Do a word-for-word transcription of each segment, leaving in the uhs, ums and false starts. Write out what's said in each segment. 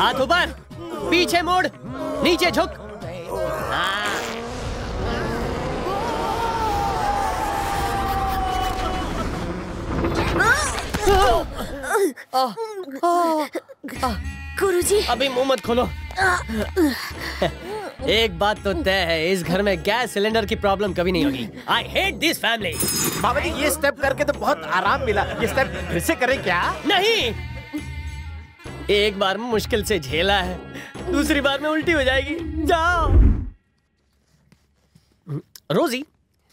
हाथ ऊपर, पीछे मोड़, नीचे झुक। गुरुजी अभी मुंह मत खोलो। एक बात तो तय है, इस घर में गैस सिलेंडर की प्रॉब्लम कभी नहीं होगी। I hate this family. बाबा जी ये स्टेप करके तो बहुत आराम मिला, ये स्टेप फिर से करें क्या? नहीं, एक बार में मुश्किल से झेला है, दूसरी बार में उल्टी हो जाएगी। जाओ। रोजी,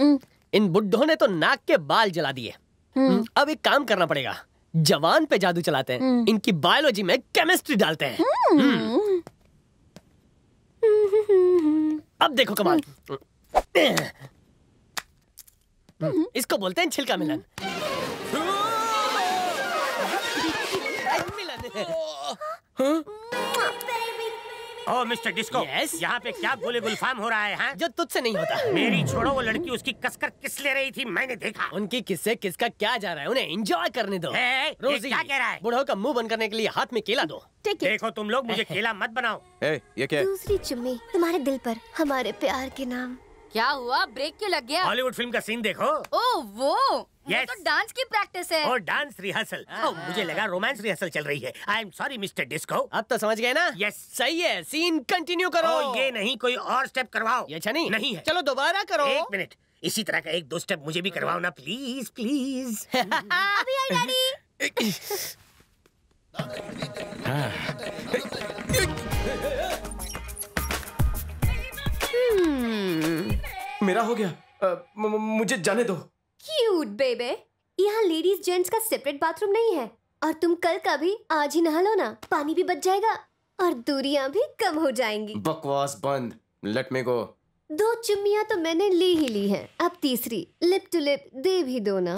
इन बुड्ढों ने तो नाक के बाल जला दिए। अब एक काम करना पड़ेगा, जवान पे जादू चलाते हैं, इनकी बायोलॉजी में केमिस्ट्री डालते हैं। अब देखो कमाल। इसको बोलते हैं छिलका मिलन। ओ मिस्टर डिस्को, यहाँ पे क्या गोले गुलफाम हो रहा है? हा? जो तुझसे नहीं होता। मेरी छोड़ो, वो लड़की उसकी कसकर किस ले रही थी, मैंने देखा। उनकी किससे किसका क्या जा रहा है, उन्हें एंजॉय करने दो। ए, रोजी क्या कह रहा है? बूढ़ों का मुंह बंद करने के लिए हाथ में केला दो। देखो तुम लोग, मुझे केला मत बनाओ। ए, ये क्या? दूसरी चुम्मी तुम्हारे दिल पर, हमारे प्यार के नाम। क्या हुआ, ब्रेक क्यों लग गया? हॉलीवुड फिल्म का सीन देखो। ओ वो Yes. तो डांस की प्रैक्टिस है और डांस रिहर्सल। ओ, मुझे लगा रोमांस रिहर्सल चल रही है। I am sorry mister disco. अब तो समझ गए ना? Yes yes. सही है, सीन कंटिन्यू करो। ओ, ये नहीं, कोई और स्टेप करवाओ। ये अच्छा नहीं नहीं है, चलो दोबारा करो। एक मिनट, इसी तरह का एक दो स्टेप मुझे भी करवाओ ना, प्लीज प्लीज। अभी आई डैडी। मेरा हो गया, आ, मुझे जाने दो। क्यूट बेबे, यहाँ लेडीज जेंट्स का सेपरेट बाथरूम नहीं है, और तुम कल का भी आज ही नहा लो ना, पानी भी बच जाएगा और दूरियां भी कम हो जाएंगी। बकवास बंद, लेट मी गो। दो चुम्मियां तो मैंने ले ही ली हैं, अब तीसरी लिप टू लिप दे भी दो ना।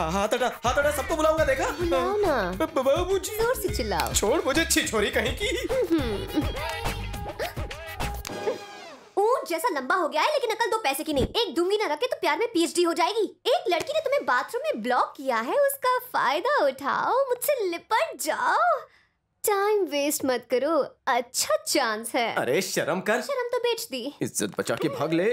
हाथ हटा, हाथ हटा, सबको बुलाऊंगा, देखा? बुलाओ ना, बाबूजी जोर से चिल्लाओ। छोड़ मुझे, छिछोरी कहीं की। जैसा लंबा हो गया है, लेकिन अकल दो पैसे की नहीं। एक दूंगी ना रखे तो प्यार में पीएचडी हो जाएगी। एक लड़की ने तुम्हें बाथरूम में ब्लॉक किया है, उसका फायदा उठाओ, मुझसे लिपट जाओ। टाइम वेस्ट मत करो, अच्छा चांस है। अरे शर्म कर। शर्म तो बेच दी, इज्जत बचा के भाग ले।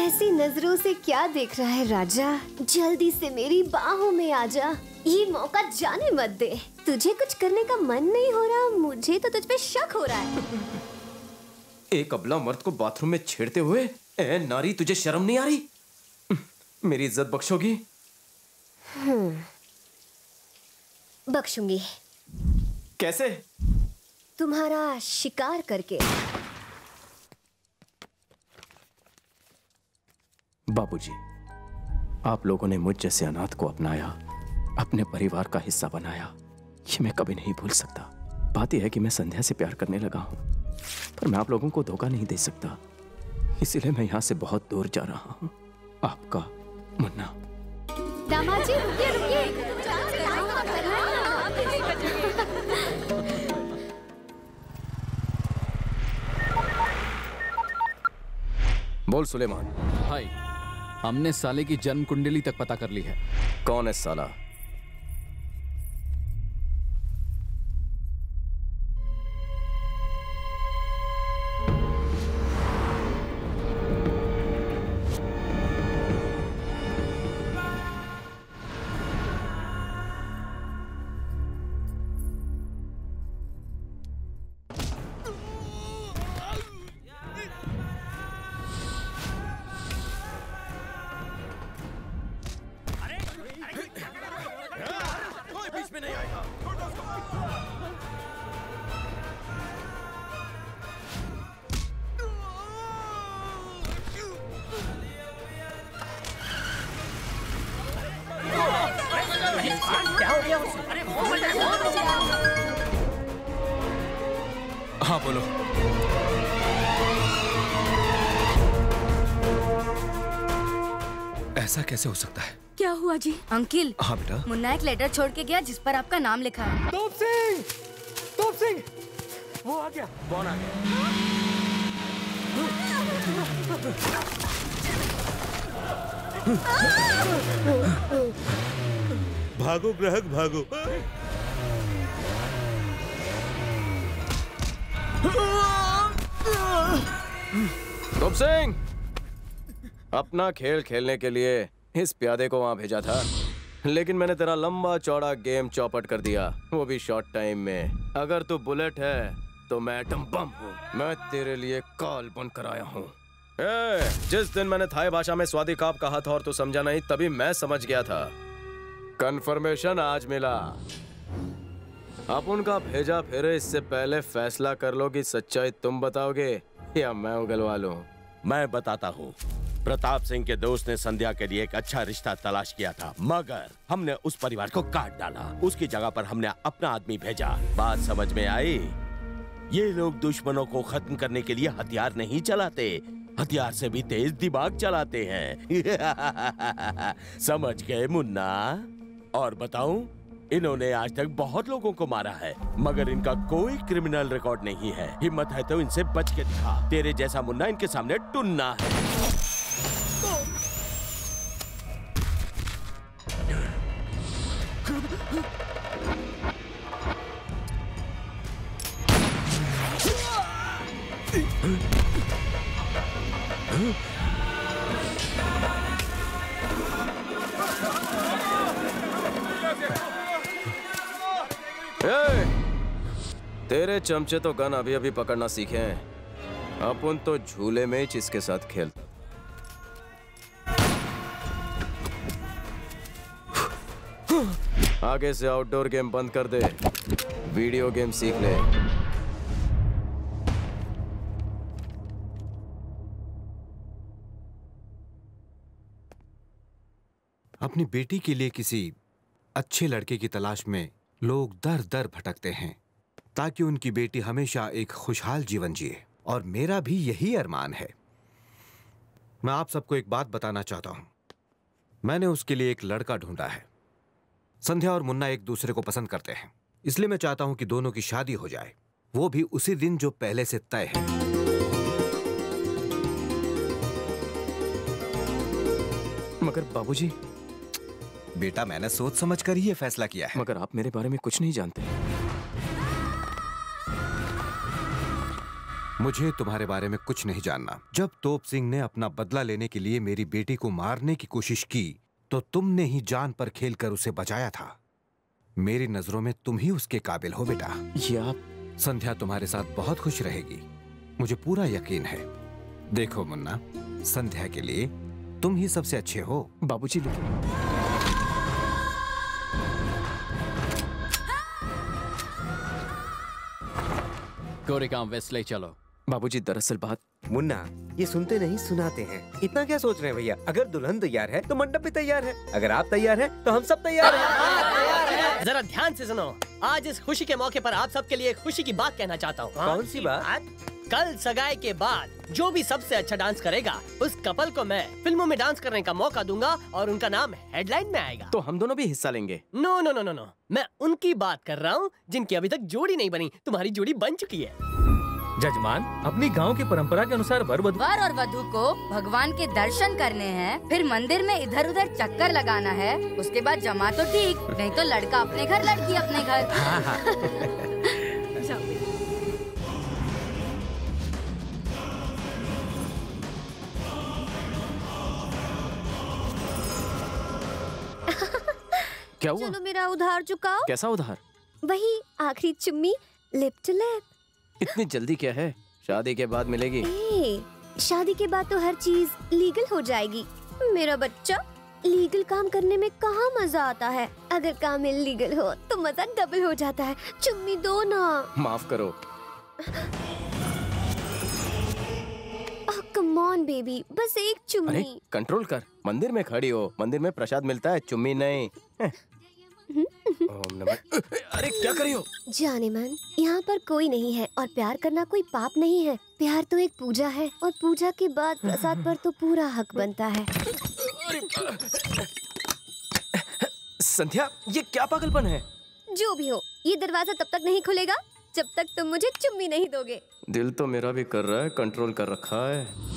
ऐसी नजरों से क्या देख रहा है राजा, जल्दी से मेरी बाहों में आ जा, ये मौका जाने मत दे। तुझे कुछ करने का मन नहीं हो रहा, मुझे तो तुझ पे शक हो रहा है। एक अबला मर्द को बाथरूम में छेड़ते हुए, ए नारी तुझे शर्म नहीं आ रही? मेरी इज्जत बख्शोगी? बख्शूंगी। कैसे? तुम्हारा शिकार करके। बाबूजी, आप लोगों ने मुझ जैसे अनाथ को अपनाया, अपने परिवार का हिस्सा बनाया, ये मैं कभी नहीं भूल सकता। बात यह है कि मैं संध्या से प्यार करने लगा हूँ, पर मैं आप लोगों को धोखा नहीं दे सकता, इसीलिए मैं यहाँ से बहुत दूर जा रहा हूँ। आपका मुन्ना। दामाजी रुकिए रुकिए, बोल सुलेमान। हाय, हमने साले की जन्म कुंडली तक पता कर ली है। कौन है साला? ऐसा कैसे हो सकता है? क्या हुआ जी? अंकिल। हाँ बेटा। मुन्ना एक लेटर छोड़ के गया जिस पर आपका नाम लिखा है। तोप सिंह, तोप सिंह, वो आ गया। कौन आ गया? भागो ग्राहक भागो। टोप सिंह, अपना खेल खेलने के लिए इस प्यादे को वहां भेजा था, लेकिन मैंने तेरा लंबा चौड़ा गेम चौपट कर दिया, वो भी शॉर्ट टाइम में। अगर तू बुलेट है तो मैं एटम बम हूँ। मैं तेरे लिए कॉल बनकर आया हूँ। जिस दिन मैंने थाई भाषा में स्वादी काप कहा था और तू समझा नहीं, तभी मैं समझ गया था। कंफर्मेशन आज मिला। आप उनका भेजा फेरे इससे पहले फैसला कर लो कि सच्चाई तुम बताओगे या मैं उगलवा लूं। मैं बताता हूँ। प्रताप सिंह के दोस्त ने संध्या के लिए एक अच्छा रिश्ता तलाश किया था, मगर हमने उस परिवार को काट डाला। उसकी जगह पर हमने अपना आदमी भेजा। बात समझ में आई? ये लोग दुश्मनों को खत्म करने के लिए हथियार नहीं चलाते, हथियार से भी तेज दिमाग चलाते हैं। समझ गए मुन्ना? और बताऊं, इन्होंने आज तक बहुत लोगों को मारा है, मगर इनका कोई क्रिमिनल रिकॉर्ड नहीं है। हिम्मत है तो इनसे बच के दिखा। तेरे जैसा मुन्ना इनके सामने टुन्ना है। ए, तेरे चमचे तो गन अभी अभी पकड़ना सीखे हैं। अपन तो झूले में इसके साथ खेलते। आगे से आउटडोर गेम बंद कर दे, वीडियो गेम सीख ले। अपनी बेटी के लिए किसी अच्छे लड़के की तलाश में लोग दर दर भटकते हैं, ताकि उनकी बेटी हमेशा एक खुशहाल जीवन जिए, और मेरा भी यही अरमान है। मैं आप सबको एक बात बताना चाहता हूँ। मैंने उसके लिए एक लड़का ढूंढा है। संध्या और मुन्ना एक दूसरे को पसंद करते हैं, इसलिए मैं चाहता हूँ कि दोनों की शादी हो जाए, वो भी उसी दिन जो पहले से तय है। मगर बाबूजी, बेटा मैंने सोच समझ कर ही ये फैसला किया है। मगर आप मेरे बारे में कुछ नहीं जानते। मुझे तुम्हारे बारे में कुछ नहीं जानना। जब तोप सिंह ने अपना बदला लेने के लिए मेरी बेटी को मारने की कोशिश की, तो तुमने ही जान पर खेलकर उसे बचाया था। मेरी नजरों में तुम ही उसके काबिल हो बेटा। ये आप? संध्या तुम्हारे साथ बहुत खुश रहेगी, मुझे पूरा यकीन है। देखो मुन्ना, संध्या के लिए तुम ही सबसे अच्छे हो। बाबूजी लेकिन गोरेगांव वेस्ट ले चलो। बाबूजी दरअसल बात। मुन्ना, ये सुनते नहीं सुनाते हैं। इतना क्या सोच रहे हैं भैया? अगर दुल्हन तैयार है तो मंडप भी तैयार है, अगर आप तैयार हैं तो हम सब तैयार हैं। जरा ध्यान से सुनो, आज इस खुशी के मौके पर आप सबके लिए खुशी की बात कहना चाहता हूँ। कौन सी बात? कल सगाई के बाद जो भी सबसे अच्छा डांस करेगा, उस कपल को मैं फिल्मों में डांस करने का मौका दूंगा और उनका नाम हेडलाइन में आएगा। तो हम दोनों भी हिस्सा लेंगे? No no no no no, मैं उनकी बात कर रहा हूँ जिनकी अभी तक जोड़ी नहीं बनी। तुम्हारी जोड़ी बन चुकी है। जजमान, अपनी गांव की परंपरा के अनुसार वर वर और वधू को भगवान के दर्शन करने हैं, फिर मंदिर में इधर उधर चक्कर लगाना है, उसके बाद जमा तो ठीक, नहीं तो लड़का अपने घर लड़की अपने घर। हाँ हाँ। क्या हुआ? चलो मेरा उधार चुकाओ। कैसा उधार? वही आखिरी चुम्मी, लिप टू लिप। इतनी जल्दी क्या है? शादी के बाद मिलेगी। ए, शादी के बाद तो हर चीज लीगल हो जाएगी। मेरा बच्चा, लीगल काम करने में कहाँ मजा आता है? अगर काम इल्लीगल हो तो मजा डबल हो जाता है। चुम्मी दो ना। माफ करो। कम ऑन बेबी, बस एक चुम्मी। कंट्रोल कर। मंदिर में खड़ी हो, मंदिर में प्रसाद मिलता है, चुम्मी नहीं। ओम नमः। अरे क्या कर रही हो? जाने मन, यहाँ पर कोई नहीं है और प्यार करना कोई पाप नहीं है। प्यार तो एक पूजा है और पूजा के बाद प्रसाद पर तो पूरा हक बनता है। संध्या, ये क्या पागलपन है? जो भी हो, ये दरवाजा तब तक नहीं खुलेगा जब तक तुम मुझे चुम्मी नहीं दोगे। दिल तो मेरा भी कर रहा है, कंट्रोल कर रखा है।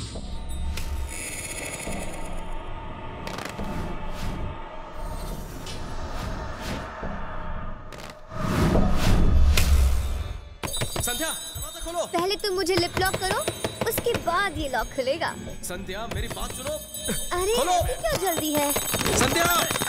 संध्या दरवाजा खोलो। पहले तुम मुझे लिप लॉक करो, उसके बाद ये लॉक खुलेगा। संध्या मेरी बात सुनो। अरे खोलो, क्या जल्दी है संध्या।